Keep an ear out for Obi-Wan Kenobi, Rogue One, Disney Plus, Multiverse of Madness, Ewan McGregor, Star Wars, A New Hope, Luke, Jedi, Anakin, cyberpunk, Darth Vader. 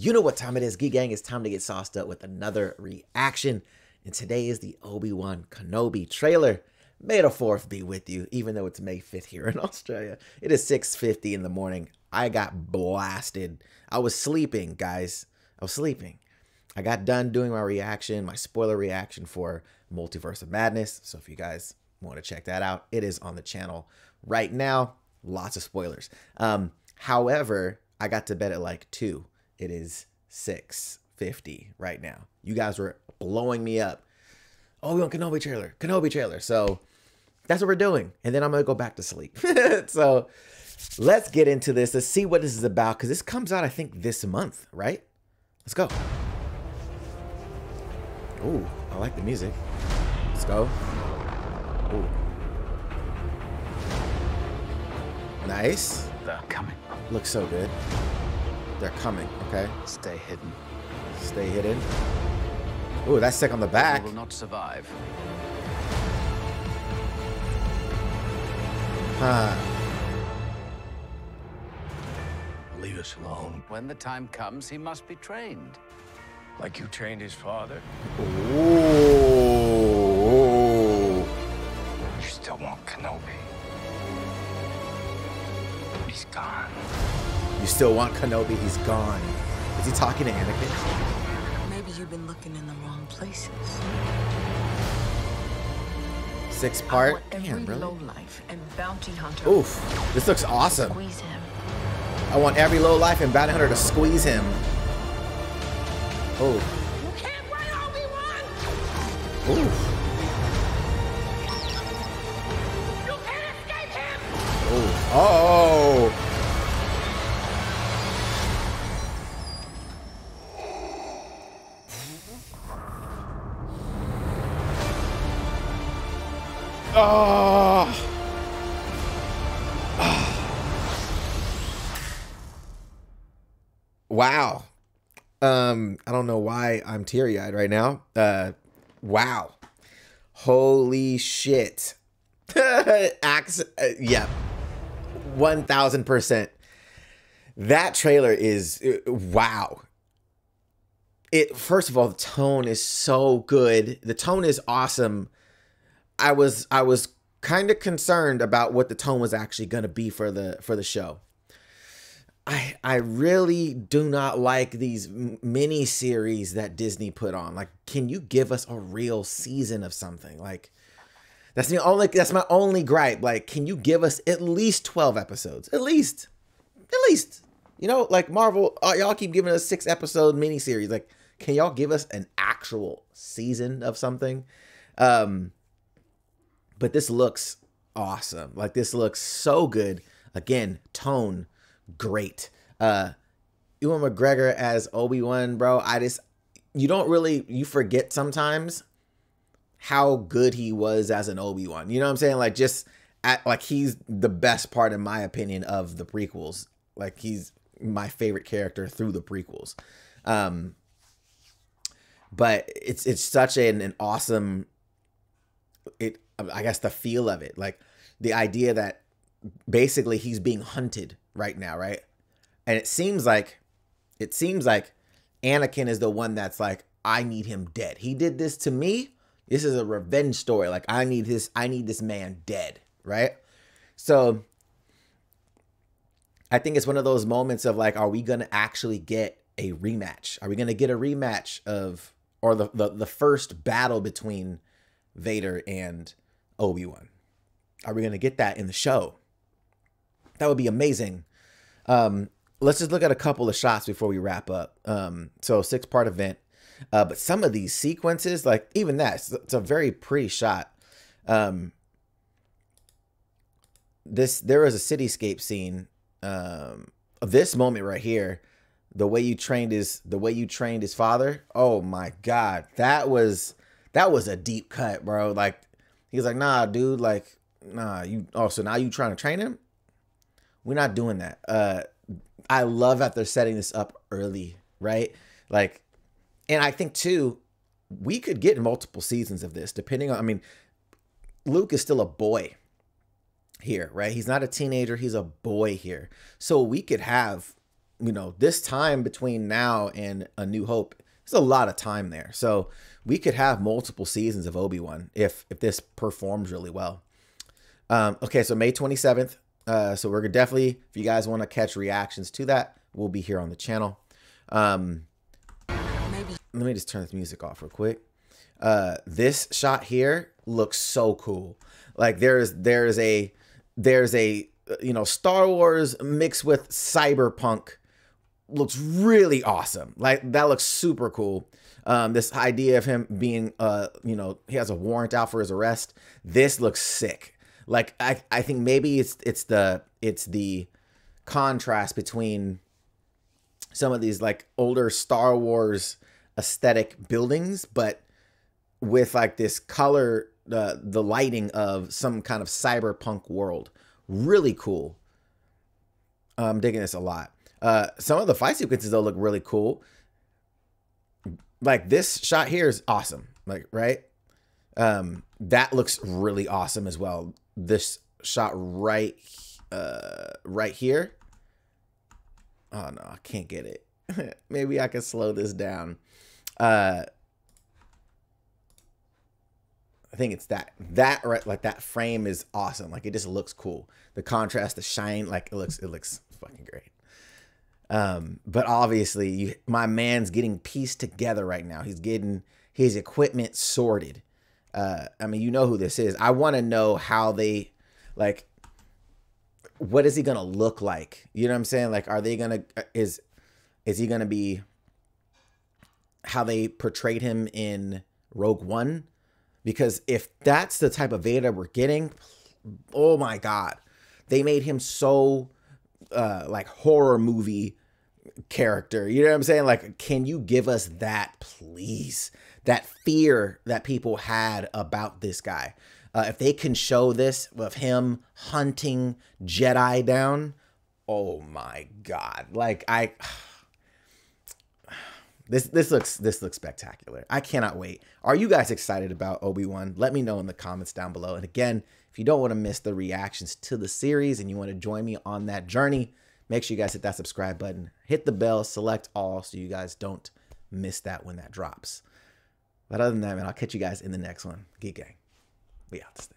You know what time it is, Geek Gang. It's time to get sauced up with another reaction. And today is the Obi-Wan Kenobi trailer. May the 4th be with you, even though it's May 5th here in Australia. It is 6:50 in the morning. I got blasted. I was sleeping, guys. I was sleeping. I got done doing my reaction, my spoiler reaction for Multiverse of Madness. So if you guys want to check that out, it is on the channel right now. Lots of spoilers. However, I got to bed at like 2. It is 6:50 right now. You guys were blowing me up. Oh, we want Kenobi trailer, Kenobi trailer. So that's what we're doing. And then I'm going to go back to sleep. So let's get into this. Let's see what this is about. Because this comes out, I think, this month, right? Let's go. Ooh, I like the music. Let's go. Ooh. Nice. They're coming. Looks so good. They're coming, okay? Stay hidden. Stay hidden. Ooh, that's sick on the back. They will not survive. Huh. Leave us alone. When the time comes, he must be trained. Like you trained his father. Ooh. You still want Kenobi. He's gone. You still want Kenobi? He's gone. Is he talking to Anakin? Maybe you've been looking in the wrong places. 6-part. Damn, really? Lowlife and bounty hunter. Oof. This looks awesome. Squeeze him. I want every lowlife and bounty hunter to squeeze him. Oh. You can't win, Obi-Wan! Oof. You can't escape him! Oh. Oh. Wow. I don't know why I'm teary-eyed right now. Wow. Holy shit. Yeah. 1000%. That trailer is wow. It, first of all, the tone is so good. The tone is awesome. I was kind of concerned about what the tone was actually going to be for the show. I really do not like these mini series that Disney put on. Like, can you give us a real season of something? Like, that's my only gripe. Like, can you give us at least 12 episodes? At least, you know, like Marvel, y'all keep giving us 6-episode mini series. Like, can y'all give us an actual season of something? But this looks awesome. Like, this looks so good. Again, tone, great. Ewan McGregor as Obi-Wan, bro. You forget sometimes how good he was as an Obi-Wan. You know what I'm saying? Like, he's the best part, in my opinion, of the prequels. Like, he's my favorite character through the prequels. But it's such an awesome, I guess, the feel of it, like the idea that basically he's being hunted right now, right? And it seems like Anakin is the one that's like, I need him dead. He did this to me. This is a revenge story. Like, I need this man dead, right? So I think it's one of those moments of like, are we gonna actually get a rematch? Are we gonna get a rematch of, or the first battle between Vader and Obi-Wan? Are we going to get that in the show? That would be amazing. Let's just look at a couple of shots before we wrap up. So 6-part event, but some of these sequences, like even that, it's a very pretty shot. There is a cityscape scene. This moment right here, the way you trained his father. Oh my God. That was a deep cut, bro. Like, he's like, nah, dude, like, nah, so now you trying to train him? We're not doing that. I love that they're setting this up early, right? Like, and I think too, we could get multiple seasons of this, depending on, I mean, Luke is still a boy here, right? He's not a teenager. He's a boy here. So we could have you know, this time between now and A New Hope, there's a lot of time there. So we could have multiple seasons of Obi-Wan if this performs really well. Okay, so May 27th. So we're definitely, if you guys want to catch reactions to that, we'll be here on the channel. Let me just turn this music off real quick. This shot here looks so cool. Like there's a, you know, Star Wars mixed with cyberpunk looks really awesome. Like that looks super cool. This idea of him being, you know, he has a warrant out for his arrest. This looks sick. Like I think maybe it's the contrast between some of these like older Star Wars aesthetic buildings, but with like this color, the lighting of some kind of cyberpunk world. Really cool. I'm digging this a lot. Some of the fight sequences though look really cool. Like this shot here is awesome. Like, right? That looks really awesome as well. This shot right here. Oh no, I can't get it. Maybe I can slow this down. I think it's that right, like that frame is awesome. Like it just looks cool. The contrast, the shine, like it looks fucking great. But obviously my man's getting pieced together right now. He's getting his equipment sorted. I mean, you know who this is. I want to know how they, like, what is he going to look like? You know what I'm saying? Like, are they going to, is he going to be how they portrayed him in Rogue One? Because if that's the type of Vader we're getting, oh my God, they made him so, like horror movie character. You know what I'm saying? Like, can you give us that, please? That fear that people had about this guy. If they can show this of him hunting Jedi down, oh my God. Like this looks spectacular. I cannot wait. Are you guys excited about Obi-Wan? Let me know in the comments down below. And again, if you don't want to miss the reactions to the series and you want to join me on that journey, make sure you guys hit that subscribe button, hit the bell, select all so you guys don't miss that when that drops. But other than that, man, I'll catch you guys in the next one. Geek Gang. We out.